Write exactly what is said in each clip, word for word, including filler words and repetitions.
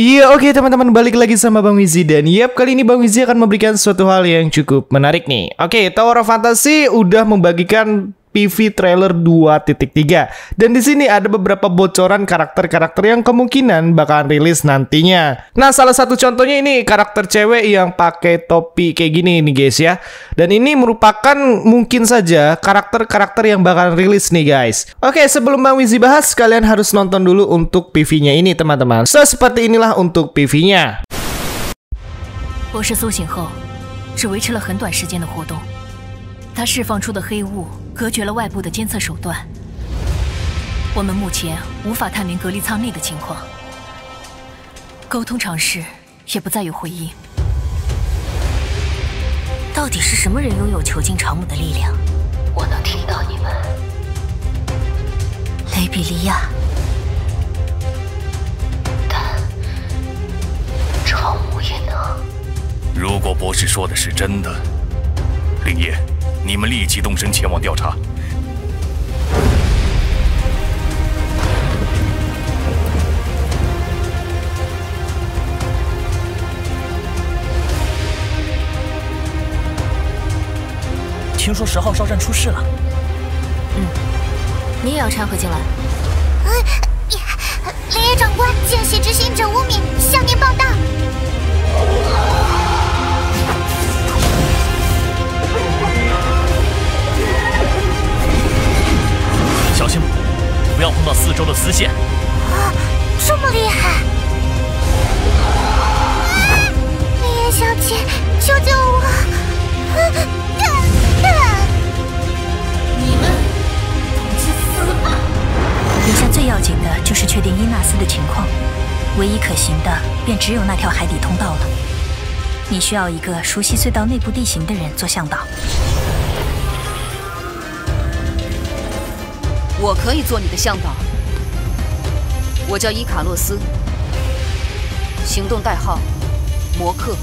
Iya, oke okay, teman-teman, balik lagi sama Bang Wizi. Dan yap, kali ini Bang Wizi akan memberikan suatu hal yang cukup menarik nih. Oke, okay, Tower of Fantasy udah membagikan P V trailer dua titik tiga. Dan di sini ada beberapa bocoran karakter-karakter yang kemungkinan bakalan rilis nantinya. Nah, salah satu contohnya ini karakter cewek yang pakai topi kayak gini nih guys ya. Dan ini merupakan mungkin saja karakter-karakter yang bakalan rilis nih guys. Oke, sebelum Bang Wizi bahas, kalian harus nonton dulu untuk P V-nya ini teman-teman. So, seperti inilah untuk P V-nya. 它释放出的黑雾隔绝了外部的监测手段，我们目前无法探明隔离舱内的情况，沟通尝试也不再有回音。到底是什么人拥有囚禁长母的力量？我能听到你们，雷比利亚，但长母也能。如果博士说的是真的，林业。 你们立即动身前往调查。听说十号哨站出事了。嗯，你也要掺和进来。呃，雷爷长官，见血执行者吴敏向您报道。 小心，不要碰到四周的丝线。啊，这么厉害！啊，李叶小姐，救救我！啊，啊啊你们去死吧！眼下最要紧的就是确定伊纳斯的情况，唯一可行的便只有那条海底通道了。你需要一个熟悉隧道内部地形的人做向导。 我可以做你的向导。我叫伊卡洛斯，行动代号摩克。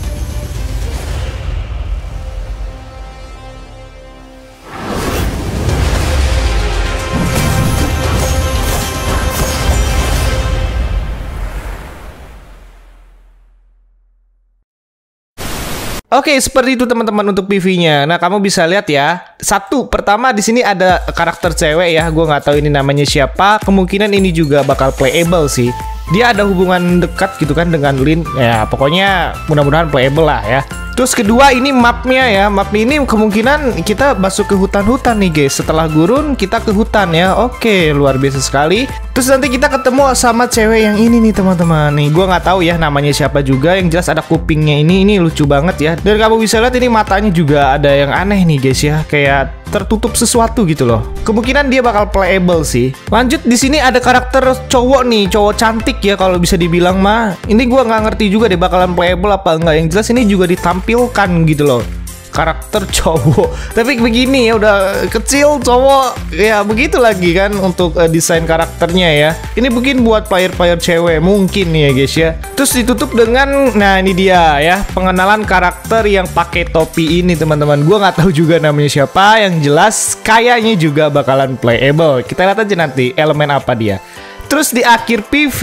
Oke, seperti itu teman-teman untuk P V-nya. Nah, kamu bisa lihat ya. Satu, pertama di sini ada karakter cewek ya. Gue nggak tahu ini namanya siapa. Kemungkinan ini juga bakal playable sih. Dia ada hubungan dekat gitu kan dengan Lin. Ya, pokoknya mudah-mudahan playable lah ya. Terus kedua ini mapnya ya. Map ini kemungkinan kita masuk ke hutan-hutan nih guys. Setelah gurun kita ke hutan ya. Oke, luar biasa sekali. Terus nanti kita ketemu sama cewek yang ini nih teman-teman. Nih, gue nggak tahu ya namanya siapa juga. Yang jelas ada kupingnya ini. Ini lucu banget ya. Dan kamu bisa lihat ini matanya juga ada yang aneh nih guys ya. Kayak tertutup sesuatu gitu loh. Kemungkinan dia bakal playable sih. Lanjut di sini ada karakter cowok nih, cowok cantik ya kalau bisa dibilang mah. Ini gua nggak ngerti juga deh bakalan playable apa enggak. Yang jelas ini juga ditampilkan gitu loh. Karakter cowok. Tapi begini ya, udah kecil cowok. Ya begitu lagi kan untuk uh, desain karakternya ya. Ini mungkin buat player-player cewek mungkin ya guys ya. Terus ditutup dengan, nah ini dia ya, pengenalan karakter yang pakai topi ini teman-teman. Gua nggak tahu juga namanya siapa. Yang jelas kayaknya juga bakalan playable. Kita lihat aja nanti elemen apa dia. Terus di akhir P V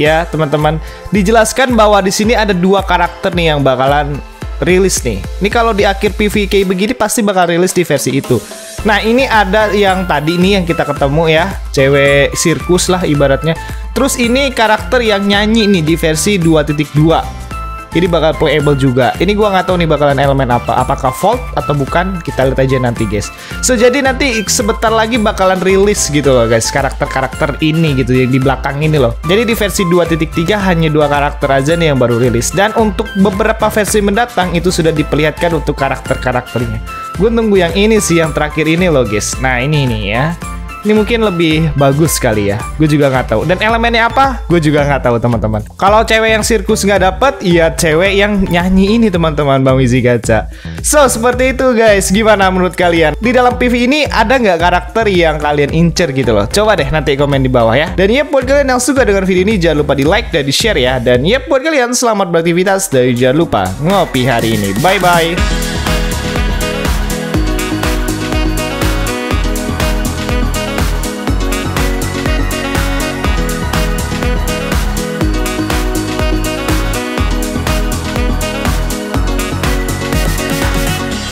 ya teman-teman, dijelaskan bahwa di sini ada dua karakter nih yang bakalan rilis nih. Ini kalau di akhir P V kayak begini pasti bakal rilis di versi itu. Nah ini ada yang tadi nih yang kita ketemu ya, cewek sirkus lah ibaratnya. Terus ini karakter yang nyanyi nih di versi dua titik dua. Jadi bakal playable juga. Ini gua nggak tahu nih bakalan elemen apa, apakah vault atau bukan, kita lihat aja nanti guys. So jadi nanti sebentar lagi bakalan rilis gitu loh guys, karakter-karakter ini gitu yang di belakang ini loh. Jadi di versi dua titik tiga hanya dua karakter aja nih yang baru rilis. Dan untuk beberapa versi mendatang itu sudah diperlihatkan untuk karakter-karakternya. Gue nunggu yang ini sih, yang terakhir ini loh guys. Nah ini nih ya. Ini mungkin lebih bagus kali ya. Gue juga nggak tahu. Dan elemennya apa? Gue juga nggak tahu teman-teman. Kalau cewek yang sirkus nggak dapet, ya cewek yang nyanyi ini teman-teman, Bang Wizi Gacha. So seperti itu guys. Gimana menurut kalian? Di dalam P V ini ada nggak karakter yang kalian incer gitu loh? Coba deh nanti komen di bawah ya. Dan yep, buat kalian yang suka dengan video ini jangan lupa di like dan di share ya. Dan yep, buat kalian selamat beraktivitas dan jangan lupa ngopi hari ini. Bye bye.